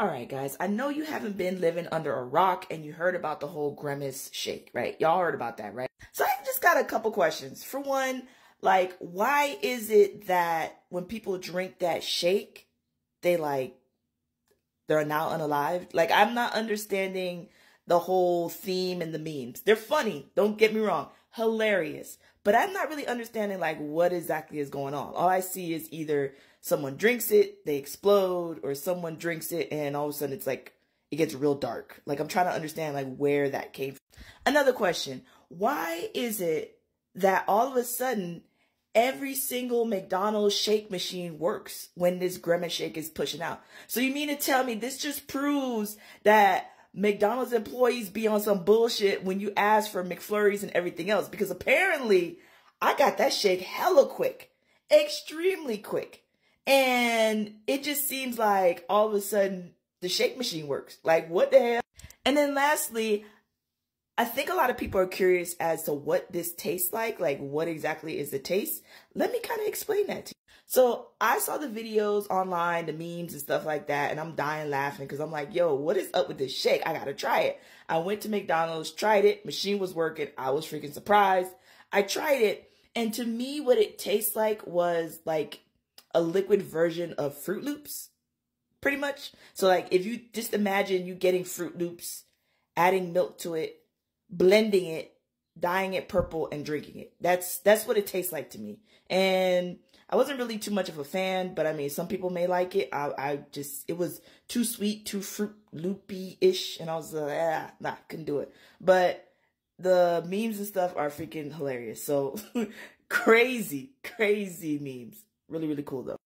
All right, guys, I know you haven't been living under a rock and you heard about the whole Grimace shake, right? Y'all heard about that, right? So I just got a couple questions. For one, like, why is it that when people drink that shake, they're now unalived? Like, I'm not understanding the whole theme and the memes. They're funny. Don't get me wrong. Hilarious. But I'm not really understanding, like, what exactly is going on. All I see is either someone drinks it, they explode, or someone drinks it, and all of a sudden it's like, it gets real dark. Like, I'm trying to understand, like, where that came from. Another question. Why is it that all of a sudden every single McDonald's shake machine works when this Grimace shake is pushing out? So you mean to tell me this just proves that McDonald's employees be on some bullshit when you ask for McFlurries and everything else? Because apparently I got that shake hella quick, extremely quick. And it just seems like all of a sudden the shake machine works. Like, what the hell? And then lastly, I think a lot of people are curious as to what this tastes like what exactly is the taste? Let me kind of explain that to you. So I saw the videos online, the memes and stuff like that, and I'm dying laughing because I'm like, yo, what is up with this shake? I got to try it. I went to McDonald's, tried it. Machine was working. I was freaking surprised. I tried it. And to me, what it tastes like was like a liquid version of Fruit Loops, pretty much. So like, if you just imagine you getting Fruit Loops, adding milk to it, blending it, dyeing it purple, and drinking it. That's what it tastes like to me. And I wasn't really too much of a fan, but I mean, some people may like it. I just, it was too sweet, too Fruit Loopy-ish, and I was like, ah, nah, couldn't do it. But the memes and stuff are freaking hilarious. So crazy, crazy memes. Really, really cool though.